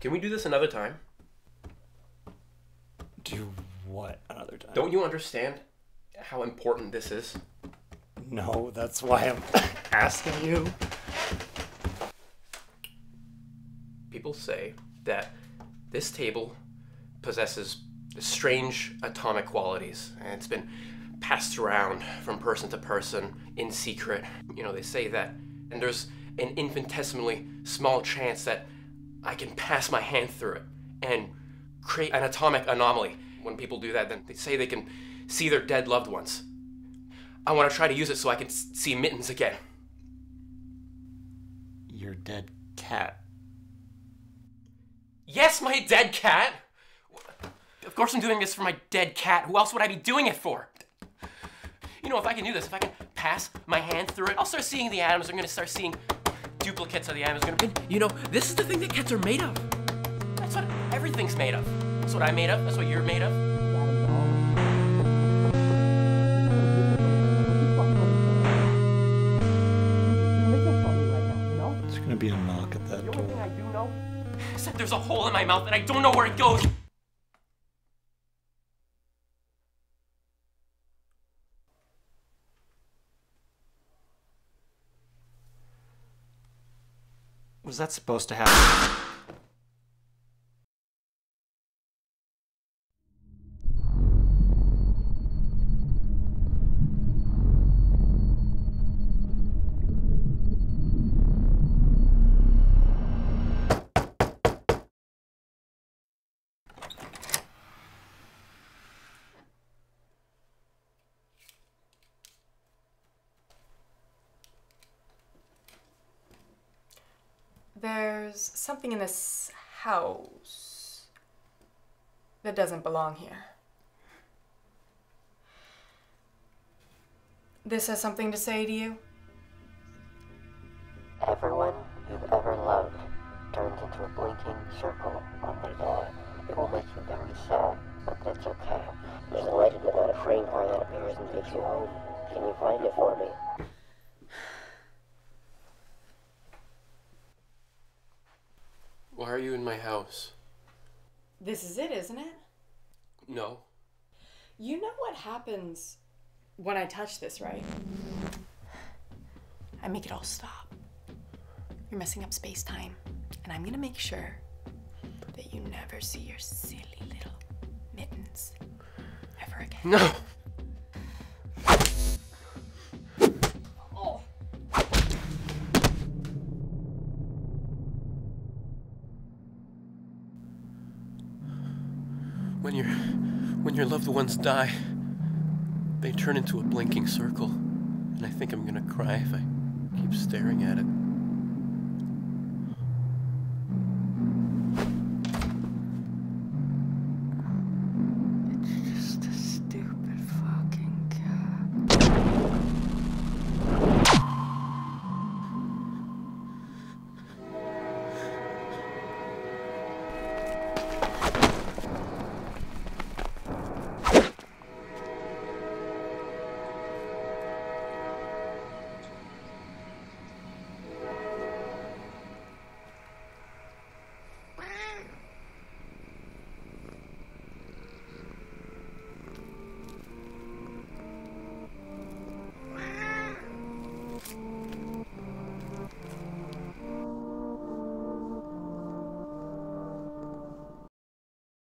Can we do this another time? Do what another time? Don't you understand how important this is? No, that's why I'm asking you. People say that this table possesses strange atomic qualities, and it's been passed around from person to person in secret. You know, they say that, and there's an infinitesimally small chance that I can pass my hand through it and create an atomic anomaly. When people do that, then they say they can see their dead loved ones. I want to try to use it so I can see Mittens again. Your dead cat. Yes, my dead cat! Of course I'm doing this for my dead cat. Who else would I be doing it for? You know, if I can do this, if I can pass my hand through it, I'll start seeing the atoms. I'm gonna start seeing duplicates of the atoms. You know, this is the thing that cats are made of. That's what everything's made of. That's what I'm made of. That's what you're made of. Be a knock at that door. The only thing I do know is that there's a hole in my mouth and I don't know where it goes. Was that supposed to happen? There's something in this house that doesn't belong here. This has something to say to you? Everyone you've ever loved turns into a blinking circle on their door. It will make you very sad, but that's okay. There's a legend about a frame hung out there and takes you home. Can you find it for me? Why are you in my house? This is it, isn't it? No. You know what happens when I touch this, right? I make it all stop. You're messing up space-time, and I'm gonna make sure that you never see your silly little mittens ever again. No! When your loved ones die, they turn into a blinking circle, and I think I'm gonna cry if I keep staring at it.